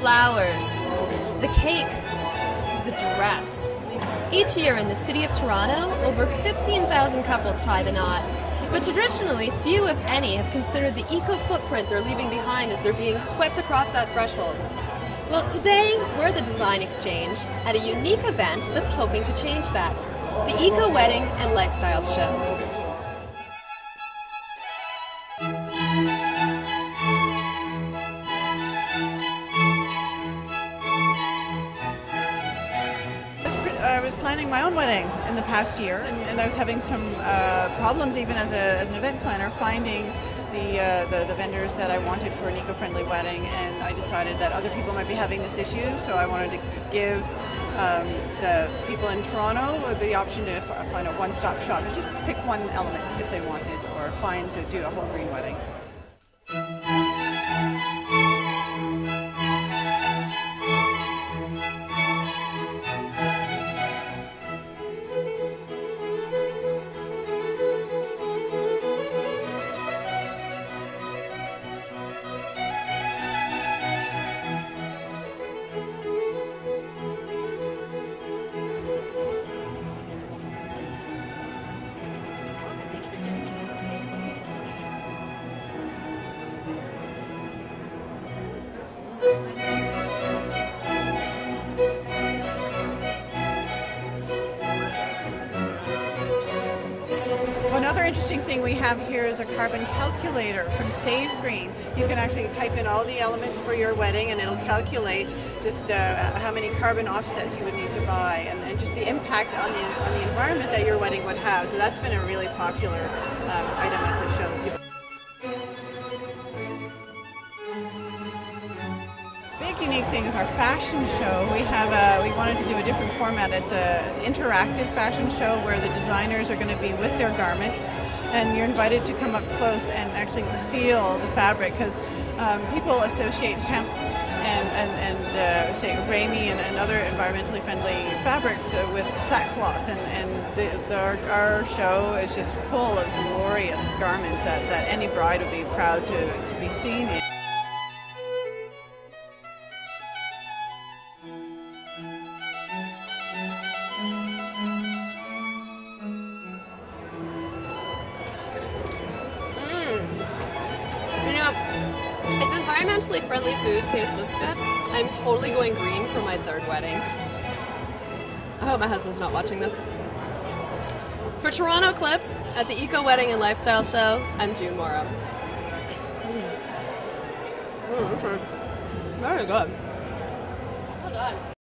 flowers, the cake, the dress. Each year in the city of Toronto, over 15,000 couples tie the knot. But traditionally, few, if any, have considered the eco-footprint they're leaving behind as they're being swept across that threshold. Well, today, we're at the Design Exchange at a unique event that's hoping to change that, the Eco Wedding and Lifestyle Show. I was planning my own wedding in the past year, and I was having some problems, even as an event planner, finding the vendors that I wanted for an eco-friendly wedding. And I decided that other people might be having this issue, so I wanted to give the people in Toronto the option to find a one-stop shop, to just pick one element if they wanted, or find to do a whole green wedding. Another interesting thing we have here is a carbon calculator from Save Green. You can actually type in all the elements for your wedding and it'll calculate just how many carbon offsets you would need to buy and just the impact on the environment that your wedding would have. So that's been a really popular item at the show. Big unique thing is our fashion show. We wanted to do a different format. It's an interactive fashion show where the designers are going to be with their garments, and you're invited to come up close and actually feel the fabric, because people associate hemp and say Raimi and other environmentally friendly fabrics with sackcloth, and our show is just full of glorious garments that any bride would be proud to be seen in. It's environmentally friendly food, tastes this good. I'm totally going green for my third wedding. I hope my husband's not watching this. For Toronto Clips, at the Eco Wedding and Lifestyle Show, I'm June Morrow. Very good. Well done.